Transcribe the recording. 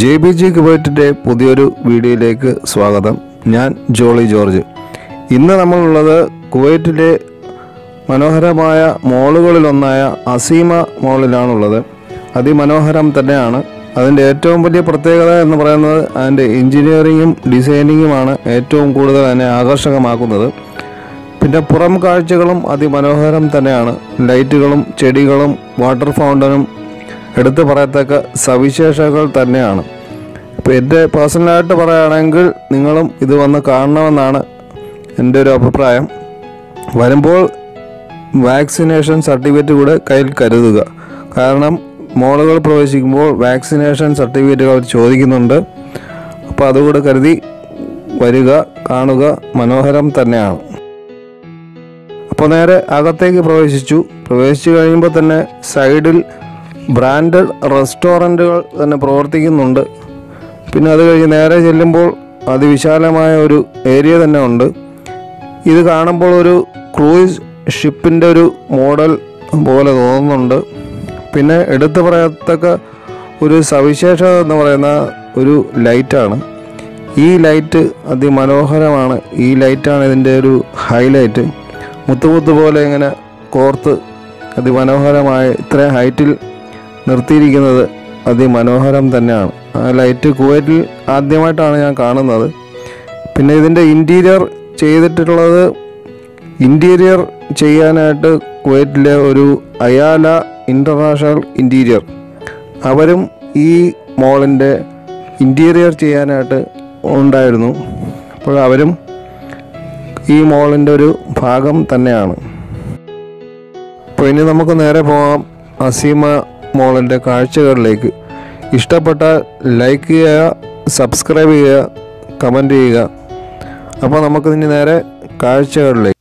JBG കുവൈറ്റിന്റെ പുതിയൊരു വീഡിയോയിലേക്ക് സ്വാഗതം. ഞാൻ ജോളി ജോർജ്. ഇന്ന് നമ്മളുള്ളത് കുവൈറ്റിലെ മനോഹരമായ മോളുകളിലൊന്നായ അസീമ മോളിലാണുള്ളത്. അതിമനോഹരം തന്നെയാണ്. അതിൻ്റെ ഏറ്റവും വലിയ പ്രത്യേകത എന്ന് പറയുന്നത് അതിൻ്റെ എൻജിനീയറിങ്ങും ഡിസൈനിങ്ങുമാണ് ഏറ്റവും കൂടുതൽ അതിനെ ആകർഷകമാക്കുന്നത്. പിന്നെ പുറം കാഴ്ചകളും അതിമനോഹരം തന്നെയാണ്. ലൈറ്റുകളും ചെടികളും വാട്ടർ ഫൗണ്ടനും എടുത്തു പറയത്തക്ക സവിശേഷതകൾ തന്നെയാണ്. ഇപ്പോൾ എൻ്റെ പേഴ്സണലായിട്ട് പറയുകയാണെങ്കിൽ നിങ്ങളും ഇത് വന്ന് കാണണമെന്നാണ് എൻ്റെ ഒരു അഭിപ്രായം. വരുമ്പോൾ വാക്സിനേഷൻ സർട്ടിഫിക്കറ്റ് കൂടെ കയ്യിൽ കരുതുക. കാരണം മോളുകൾ പ്രവേശിക്കുമ്പോൾ വാക്സിനേഷൻ സർട്ടിഫിക്കറ്റുകൾ അവർ ചോദിക്കുന്നുണ്ട്. അപ്പോൾ അതുകൂടെ കരുതി വരിക, കാണുക. മനോഹരം തന്നെയാണ്. അപ്പോൾ നേരെ അകത്തേക്ക് പ്രവേശിച്ചു കഴിയുമ്പോൾ തന്നെ സൈഡിൽ ബ്രാൻഡഡ് റെസ്റ്റോറൻറ്റുകൾ തന്നെ പ്രവർത്തിക്കുന്നുണ്ട്. പിന്നെ അത് കഴിഞ്ഞ് നേരെ ചെല്ലുമ്പോൾ അതിവിശാലമായ ഒരു ഏരിയ തന്നെ ഉണ്ട്. ഇത് കാണുമ്പോൾ ഒരു ക്രൂയിസ് ഷിപ്പിൻ്റെ ഒരു മോഡൽ പോലെ തോന്നുന്നുണ്ട്. പിന്നെ എടുത്തു പറയത്തക്ക ഒരു സവിശേഷത എന്ന് പറയുന്ന ഒരു ലൈറ്റാണ്. ഈ ലൈറ്റ് അതിമനോഹരമാണ്. ഈ ലൈറ്റാണ് ഇതിൻ്റെ ഒരു ഹൈലൈറ്റ്. മുത്തുമുത്ത് പോലെ ഇങ്ങനെ കോർത്ത് അതിമനോഹരമായ ഇത്രയും ഹൈറ്റിൽ നിർത്തിയിരിക്കുന്നത് അതിമനോഹരം തന്നെയാണ്. ആ ലൈറ്റ് കുവൈറ്റിൽ ആദ്യമായിട്ടാണ് ഞാൻ കാണുന്നത്. പിന്നെ ഇതിൻ്റെ ഇൻറ്റീരിയർ ചെയ്യാനായിട്ട് കുവൈറ്റിലെ ഒരു അയാല ഇൻ്റർനാഷണൽ ഇൻറ്റീരിയർ, അവരും ഈ മോളിൻ്റെ ഇൻറ്റീരിയർ ചെയ്യാനായിട്ട് ഉണ്ടായിരുന്നു. അപ്പോൾ അവരും ഈ മോളിൻ്റെ ഒരു ഭാഗം തന്നെയാണ്. അപ്പോൾ ഇനി നമുക്ക് നേരെ പോകാം അസീമ മോളിൻ്റെ കാഴ്ചകളിലേക്ക്. ഇഷ്ടപ്പെട്ടാൽ ലൈക്ക് ചെയ്യുക, സബ്സ്ക്രൈബ് ചെയ്യുക, കമൻറ്റ് ചെയ്യുക. അപ്പോൾ നമുക്കിതിന് നേരെ കാഴ്ചകളിലേക്ക്.